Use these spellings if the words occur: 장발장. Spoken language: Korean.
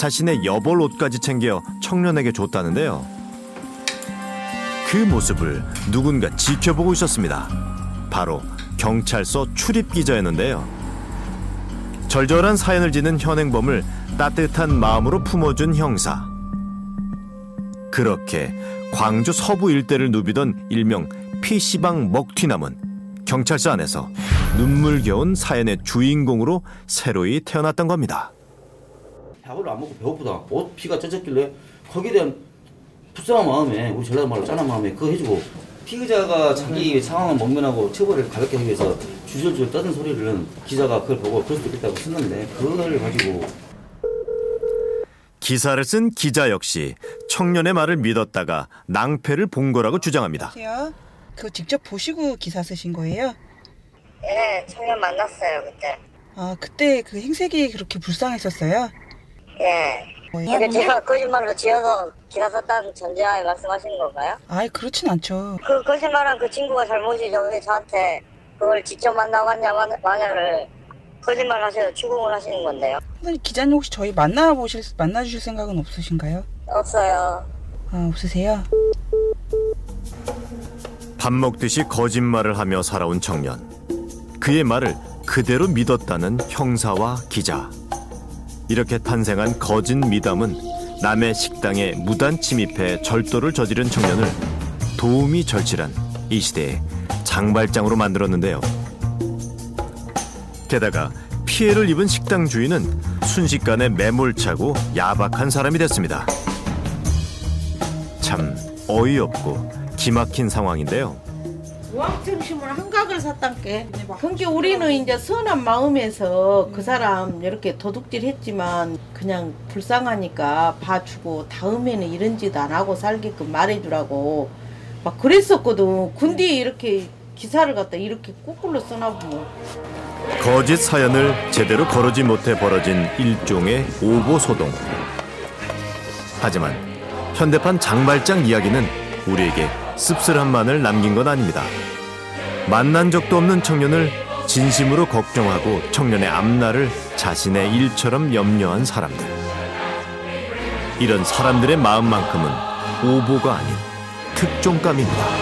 자신의 여벌 옷까지 챙겨 청년에게 줬다는데요. 그 모습을 누군가 지켜보고 있었습니다. 바로 경찰서 출입기자였는데요. 절절한 사연을 지는 현행범을 따뜻한 마음으로 품어준 형사. 그렇게 광주 서부 일대를 누비던 일명 PC방 먹튀남은 경찰서 안에서 눈물겨운 사연의 주인공으로 새로이 태어났던 겁니다. 밥을 안 먹고 배고프다. 피가 쪄졌길래 거기에 대한 불쌍한 마음에 우리 전라도 말로 짠한 마음에 그거 해주고 피의자가 자기 상황을 먹면하고 처벌을 가볍게 하기 위해서 주절주절 떠든 소리를 기자가 그걸 보고 그럴 수도 있겠다고 썼는데 그걸 가지고 기사를 쓴 기자 역시 청년의 말을 믿었다가 낭패를 본 거라고 주장합니다. 그거 직접 보시고 기사 쓰신 거예요? 예, 청년 만났어요 그때. 아, 그때 그 행색이 그렇게 불쌍했었어요? 예. 이게 제가 거짓말로 지어서 기사 썼다는 전제하에 말씀하시는 건가요? 아니, 그렇진 않죠. 그 거짓말한 그 친구가 잘못이죠. 왜 저한테 그걸 직접 만나고 왔냐 마냐를 거짓말 하셔서 추궁을 하시는 건데요. 선생님, 기자님 혹시 저희 만나주실 생각은 없으신가요? 없어요. 아, 없으세요? 밥 먹듯이 거짓말을 하며 살아온 청년. 그의 말을 그대로 믿었다는 형사와 기자. 이렇게 탄생한 거짓 미담은 남의 식당에 무단 침입해 절도를 저지른 청년을 도움이 절실한 이 시대의 장발장으로 만들었는데요. 게다가 피해를 입은 식당 주인은 순식간에 매몰차고 야박한 사람이 됐습니다. 참 어이없고 기막힌 상황인데요. 우왕청심을 한각을 샀단께. 그러니까 우리는 이제 선한 마음에서 그 사람 이렇게 도둑질했지만 그냥 불쌍하니까 봐주고 다음에는 이런 짓 안 하고 살게끔 말해주라고 막 그랬었거든. 근데 이렇게 기사를 갖다 이렇게 거꾸로 써나 보면. 거짓 사연을 제대로 거르지 못해 벌어진 일종의 오보 소동. 하지만 현대판 장발장 이야기는 우리에게 씁쓸함만을 남긴 건 아닙니다. 만난 적도 없는 청년을 진심으로 걱정하고 청년의 앞날을 자신의 일처럼 염려한 사람들. 이런 사람들의 마음만큼은 오보가 아닌 특종감입니다.